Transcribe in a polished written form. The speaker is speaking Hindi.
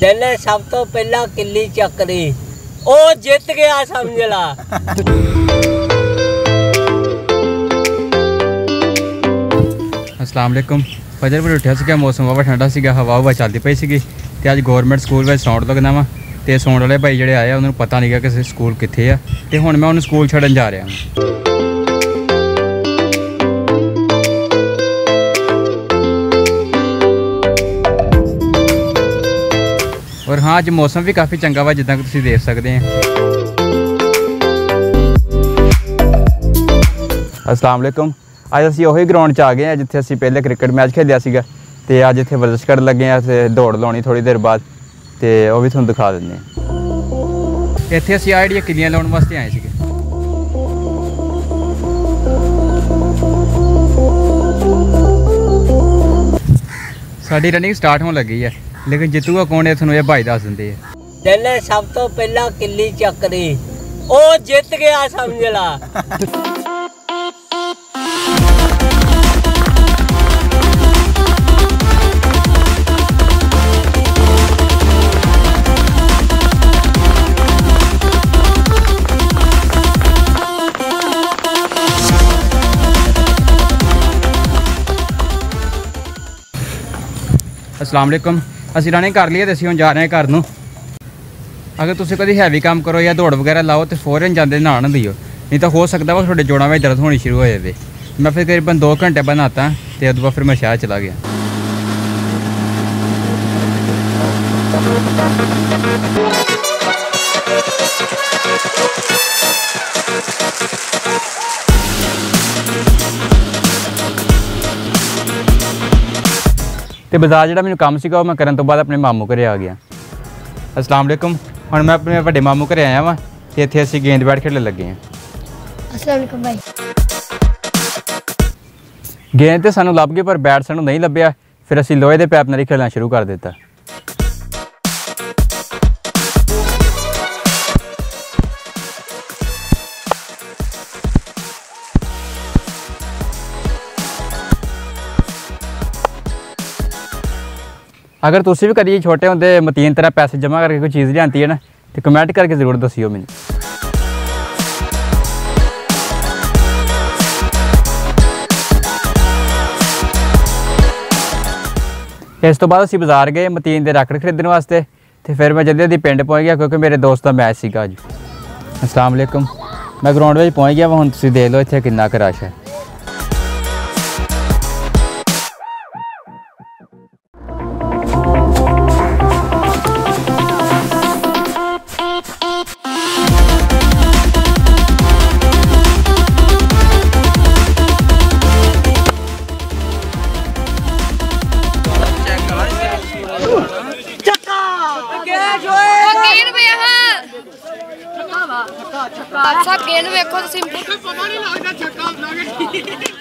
जिन्हें सब तो पहला किली चकरी ओ जित गया समझ ला। अस्सलाम वालेकुम। फजर पर उठा सी मौसम वाहवा ठंडा सी हवा हुआ चलती पई सी। अज गौरमेंट स्कूल सौंड लगना वा तो सौंड वाले भाई जोड़े आए उन्होंने पता नहीं कि स्कूल कितने आ। तो हुण मैं उन्हें स्कूल छड़न जा रहा हूँ। और हाँ अज मौसम भी काफ़ी चंगा वा जिदा तुसीं देख सकते हैं। अस्सलाम वालेकुम। अज असीं उही ग्राउंड च आ गए हैं जिथे असीं पहले क्रिकेट मैच खेलिया सीगा। ते अज इत्थे वर्जिश करन लगे हैं ते दौड़ लाउणी थोड़ी देर बाद ते ओह भी तुहानूं दिखा दिंदे आं। इत्थे असीं आ जिहड़ियां किल्लियां लाउण वास्ते आए सीगे। साडी रनिंग स्टार्ट होण लगी है लेकिन जितूगा कौन है थोड़ा भाई दस देंगे। जिन्हें सब तो पहला किली चकरी ओ जित गया समझ ला। अस्सलाम वालेकुम। असी रनिंग कर लिए तो असी हम जा रहे हैं घर नूं। अगर तुसीं कभी हैवी काम करो या दौड़ वगैरह लाओ तो फौरन जाते नहाण दिओ, नहीं तो हो सकता वा तुहाडे जोड़ों में दर्द होनी शुरू हो जाए। मैं फिर करीबन 2 घंटे बाद नहाता तो उस बाद फिर मैं शहर चला गया। तो बाजार जो मैं काम सीगा मैं करन तो बाद अपने मामू घरे आ गया। अस्सलाम वालेकुम। हुण मैं अपने वड्डे मामू घरे आया वा ते इत्थे असीं गेंद बैट खेडन लगे हैं। अस्सलाम वालेकुम भाई। गेंद तो सानू लभ गई पर बैट सानू नहीं लभ्या। फिर असीं लोहे दे पाइप नाल खेलना शुरू कर दिता। अगर तुसी भी कभी छोटे होंदे मतीन तरह पैसे जमा करके कोई चीज़ लियांदी है ना तो कमेंट करके जरूर दसियो मैनूं। इस तो बाद असीं बाजार गए मतीन के रैकेट खरीदण वास्ते तो फिर मैं जल्दी जल्दी पिंड पहुँच गया क्योंकि मेरे दोस्त का मैच सीगा अज। अस्सलाम वालेकुम। मैं ग्राउंड में पहुँच गया। हुण तुसीं देख लो इत्थे कितना रश है। अच्छा गेंद देखो तुम।